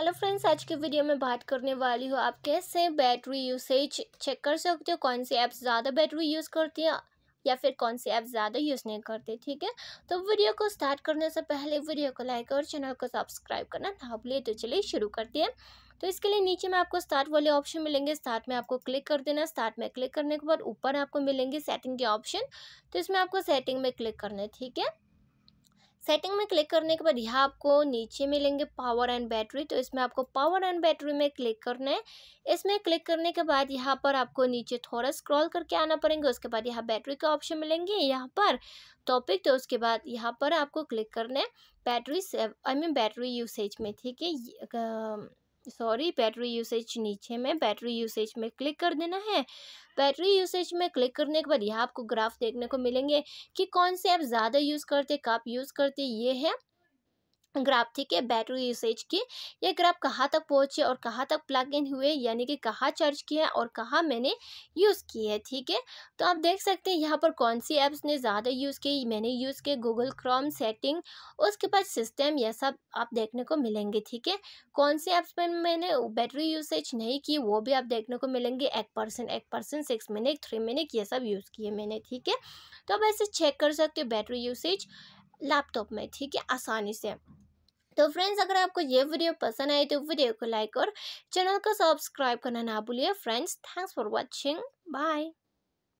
Hello friends, आज की video में बात करने वाली हूँ आप कैसे बैटरी यूसेज चेक कर सकते हो, कौन सी ऐप्स ज़्यादा बैटरी यूज़ करती है या फिर कौन सी ऐप ज़्यादा यूज़ नहीं करते। ठीक है, तो वीडियो को स्टार्ट करने से पहले वीडियो को लाइक और चैनल को सब्सक्राइब करना ना भूलिए। तो चलिए शुरू करते हैं। तो इसके लिए नीचे में आपको स्टार्ट वाले ऑप्शन मिलेंगे, स्टार्ट में आपको क्लिक कर देना। स्टार्ट में क्लिक करने के बाद ऊपर आपको मिलेंगे सेटिंग के ऑप्शन, तो इसमें आपको सेटिंग में क्लिक करना है। ठीक है, सेटिंग में क्लिक करने के बाद यहाँ आपको नीचे मिलेंगे पावर एंड बैटरी, तो इसमें आपको पावर एंड बैटरी में क्लिक करना है। इसमें क्लिक करने के बाद यहाँ पर आपको नीचे थोड़ा स्क्रॉल करके आना पड़ेंगे, उसके बाद यहाँ बैटरी के ऑप्शन मिलेंगे, यहाँ पर टॉपिक, तो उसके बाद यहाँ पर आपको क्लिक करना है बैटरी बैटरी यूसेज में। ठीक है, सॉरी, बैटरी यूसेज, नीचे में बैटरी यूसेज में क्लिक कर देना है। बैटरी यूसेज में क्लिक करने के बाद यहाँ आपको ग्राफ देखने को मिलेंगे कि कौन से ऐप ज़्यादा यूज़ करते, कब यूज़ करते, ये है ग्राफ। ठीक है, बैटरी यूसेज की ये ग्राफ कहाँ तक पहुँचे और कहाँ तक प्लग इन हुए, यानी कि कहाँ चार्ज किया है और कहाँ मैंने यूज़ की है। ठीक है, तो आप देख सकते हैं यहाँ पर कौन सी ऐप्स ने ज़्यादा यूज़ की। मैंने यूज़ किए गूगल क्रोम, सेटिंग, उसके बाद सिस्टम, यह सब आप देखने को मिलेंगे। ठीक है, कौन सी ऐप्स पर मैंने बैटरी यूसेज नहीं की वो भी आप देखने को मिलेंगे। 1%, 6 मिनट, 3 मिनट, ये सब यूज़ किए मैंने। ठीक है, तो आप ऐसे चेक कर सकते हो बैटरी यूसेज लैपटॉप में, ठीक है, आसानी से। तो फ्रेंड्स, अगर आपको ये वीडियो पसंद आए तो वीडियो को लाइक और चैनल को सब्सक्राइब करना ना भूलिए। Friends, thanks for watching, bye.